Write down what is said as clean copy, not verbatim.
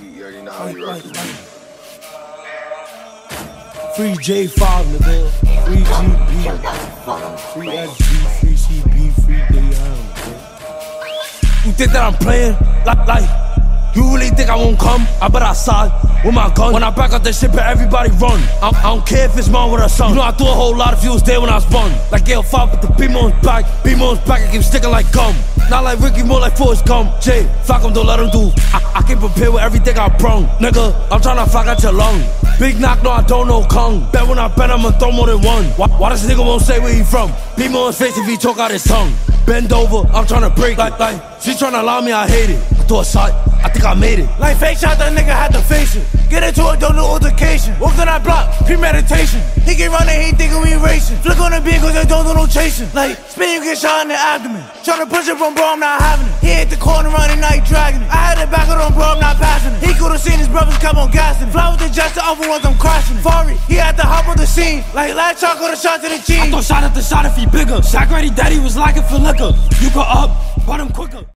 You already know how you rock. Free J5, nigga. Free GB. Free SG. Free CB. Free Dayana. You think that I'm playing? Like, you really think I won't come? I bet I saw. With my gun, when I back up that shit, but everybody run. I don't care if it's mom with her son. You know I threw a whole lot of views there when I spun. Like Gale 5 with the beam on his back. Beam on his back, I keep sticking like gum. Not like Ricky, more like Forrest Gump. Jay, fuck him, don't let him do. I can't prepare with everything I brung. Nigga, I'm tryna fuck out your lung. Big knock, no, I don't know Kung. Bet when I bet, I'ma throw more than one. Why this nigga won't say where he from? Beam on his face if he choke out his tongue. Bend over, I'm tryna break. Like, she tryna lie me, I hate it. I threw a shot, I think I made it. Like fake shot, that nigga had to face it. Get into a don't know altercation. Walked on that block, premeditation. He get running, he thinking we racing. Flick on the beat cause I don't do no chasing. Like, spin, you get shot in the abdomen. Tryna push it from bro, I'm not having it. He hit the corner running, now he dragging it. I had it back on bro, I'm not passing it. He could've seen his brothers come on gassing it. Fly with the jets, the other ones I'm crashing it. Fari, he had to hop on the scene. Like, last shot, got a shot to the cheese. I thought shot at the shot if he bigger. Shaq ready, daddy was lacking for liquor. You got up, but I'm quicker.